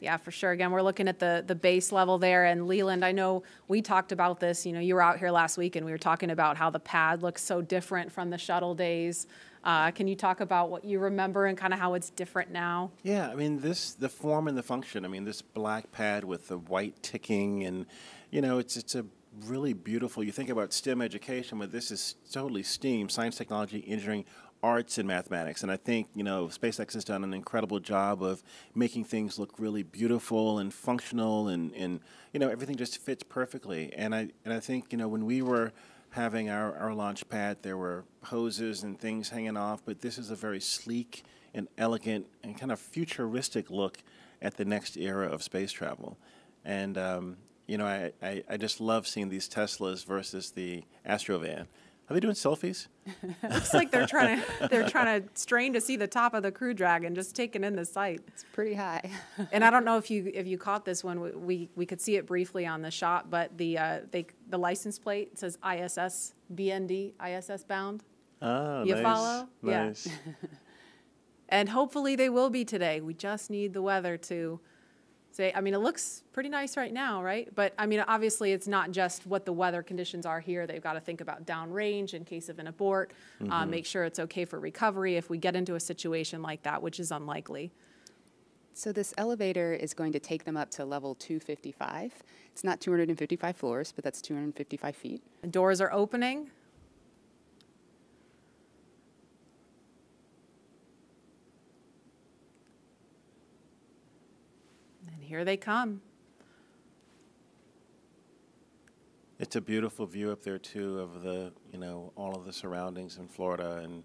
Yeah, for sure. Again, we're looking at the base level there. And Leland, I know we talked about this. You know, you were out here last week and we were talking about how the pad looks so different from the shuttle days. Can you talk about what you remember and kind of how it's different now? Yeah, I mean, this, the form and the function. I mean, this black pad with the white ticking and, you know, it's a really beautiful. You think about STEM education, but this is totally STEAM, science, technology, engineering, arts and mathematics, and I think, you know, SpaceX has done an incredible job of making things look really beautiful and functional, and you know, everything just fits perfectly. And I think, you know, when we were having our launch pad, there were hoses and things hanging off, but this is a very sleek and elegant and kind of futuristic look at the next era of space travel. And you know, I just love seeing these Teslas versus the Astrovan. Are they doing selfies? Looks like they're trying to strain to see the top of the Crew Dragon, just taking in the sight. It's pretty high. And I don't know if you caught this one. We could see it briefly on the shot, but the license plate says ISS BND, ISS bound. Oh, you nice. Follow? Nice. Yeah. And hopefully they will be today. We just need the weather to. I mean, it looks pretty nice right now, right? But, I mean, obviously it's not just what the weather conditions are here. They've got to think about downrange in case of an abort, mm-hmm. Make sure it's okay for recovery if we get into a situation like that, which is unlikely. So this elevator is going to take them up to level 255. It's not 255 floors, but that's 255 feet. The doors are opening. Here they come. It's a beautiful view up there too of the, you know, all of the surroundings in Florida and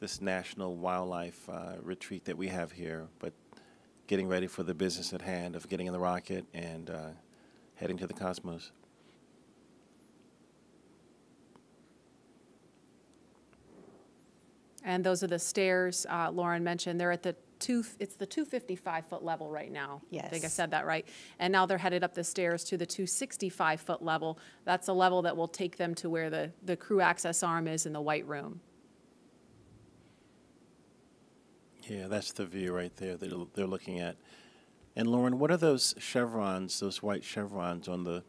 this national wildlife retreat that we have here. But getting ready for the business at hand of getting in the rocket and heading to the cosmos. And those are the stairs Lauren mentioned. They're at the it's the 255-foot level right now. Yes. I think I said that right. And now they're headed up the stairs to the 265-foot level. That's a level that will take them to where the crew access arm is in the white room. Yeah, that's the view right there that they're looking at. And Lauren, what are those chevrons, those white chevrons on the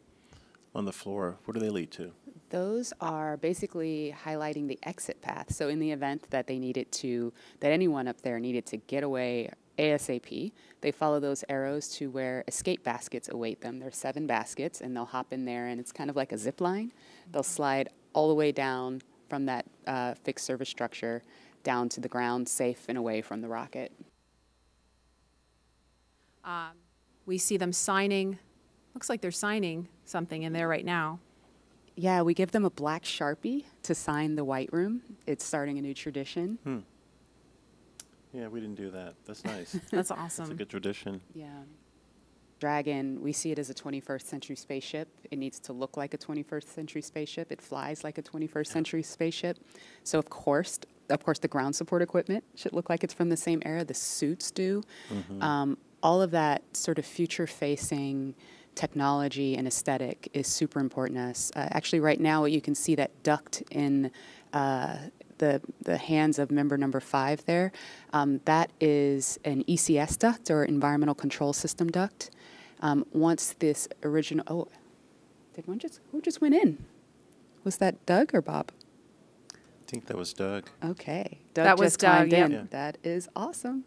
floor? What do they lead to? Those are basically highlighting the exit path. So in the event that they needed to, that anyone up there needed to get away ASAP, they follow those arrows to where escape baskets await them. There's 7 baskets, and they'll hop in there, and it's kind of like a zip line. They'll slide all the way down from that fixed service structure down to the ground, safe and away from the rocket. We see them signing. Looks like they're signing something in there right now. Yeah, we give them a black Sharpie to sign the white room. It's starting a new tradition. Hmm. Yeah, we didn't do that. That's nice. That's awesome. That's a good tradition. Yeah. Dragon, we see it as a 21st century spaceship. It needs to look like a 21st century spaceship. It flies like a 21st century spaceship. So, of course, the ground support equipment should look like it's from the same era. The suits do. Mm-hmm. All of that sort of future-facing technology and aesthetic is super important to us. Actually, right now you can see that duct in the hands of member number 5 there. That is an ECS duct, or environmental control system duct. Once this original, oh, did one just, who just went in? Was that Doug or Bob? I think that was Doug. Okay, Doug that just was Doug, climbed in. Yeah. That is awesome.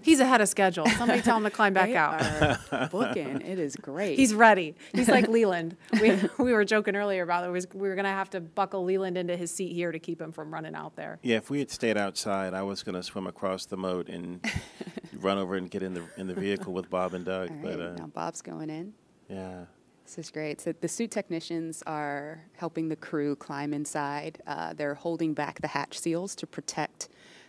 He's ahead of schedule. Somebody tell him to climb back out. Booking. It is great. He's ready. He's like Leland. We were joking earlier about it. We were going to have to buckle Leland into his seat here to keep him from running out there. Yeah, if we had stayed outside, I was going to swim across the moat and run over and get in the vehicle with Bob and Doug. All right, but now Bob's going in. Yeah. This is great. So the suit technicians are helping the crew climb inside. They're holding back the hatch seals to protect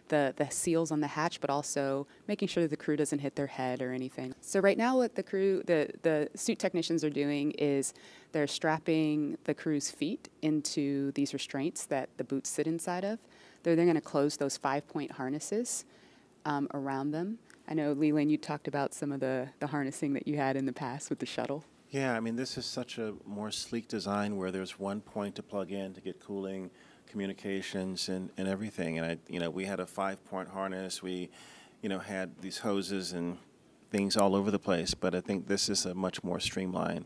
the seals on the hatch, but also making sure that the crew doesn't hit their head or anything. So right now what the suit technicians are doing is they're strapping the crew's feet into these restraints that the boots sit inside of. They're then going to close those 5-point harnesses around them. I know, Leland, you talked about some of the harnessing that you had in the past with the shuttle. Yeah, I mean, this is such a more sleek design where there's one point to plug in to get cooling, communications, and everything. And you know, we had a 5-point harness. We, you know, had these hoses and things all over the place, but I think this is a much more streamlined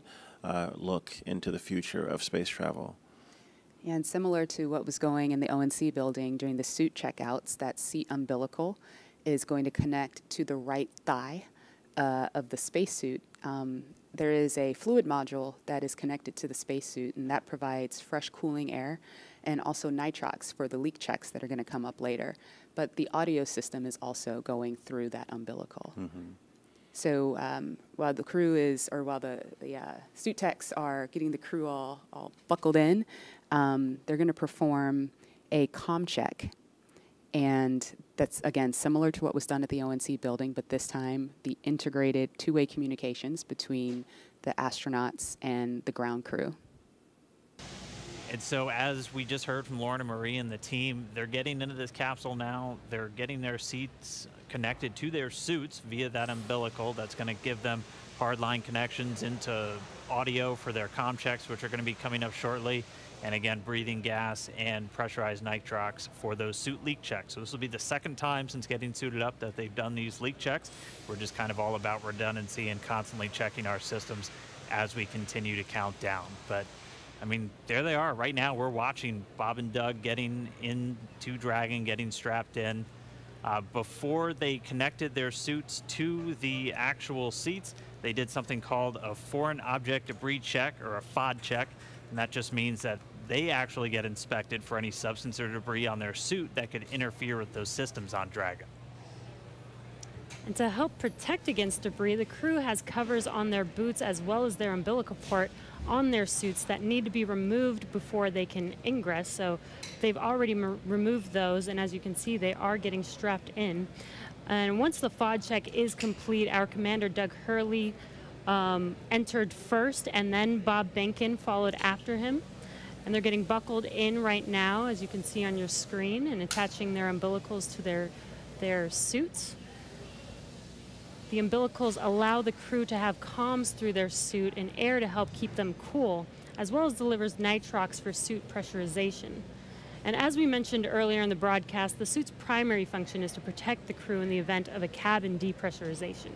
look into the future of space travel. And similar to what was going in the ONC building during the suit checkouts, that seat umbilical is going to connect to the right thigh of the spacesuit. There is a fluid module that is connected to the spacesuit, and that provides fresh cooling air and also nitrox for the leak checks that are going to come up later. But the audio system is also going through that umbilical. Mm-hmm. So while the crew is, or while the suit techs are getting the crew all buckled in, they're going to perform a comm check. And that's, again, similar to what was done at the ONC building, but this time the integrated two-way communications between the astronauts and the ground crew. And so as we just heard from Lauren and Marie and the team, they're getting into this capsule now. They're getting their seats connected to their suits via that umbilical. That's going to give them hardline connections into audio for their comm checks, which are going to be coming up shortly. And again, breathing gas and pressurized nitrox for those suit leak checks. So this will be the second time since getting suited up that they've done these leak checks. We're just kind of all about redundancy and constantly checking our systems as we continue to count down. But I mean, there they are. Right now, we're watching Bob and Doug getting into Dragon, getting strapped in. Before they connected their suits to the actual seats, they did something called a foreign object debris check, or a FOD check. And that just means that they actually get inspected for any substance or debris on their suit that could interfere with those systems on Dragon. And to help protect against debris, the crew has covers on their boots as well as their umbilical port on their suits that need to be removed before they can ingress. So they've already removed those, and as you can see, they are getting strapped in. And once the FOD check is complete, our commander, Doug Hurley, entered first, and then Bob Behnken followed after him. And they're getting buckled in right now, as you can see on your screen, and attaching their umbilicals to their suits. The umbilicals allow the crew to have comms through their suit and air to help keep them cool, as well as delivers nitrox for suit pressurization. And as we mentioned earlier in the broadcast, the suit's primary function is to protect the crew in the event of a cabin depressurization.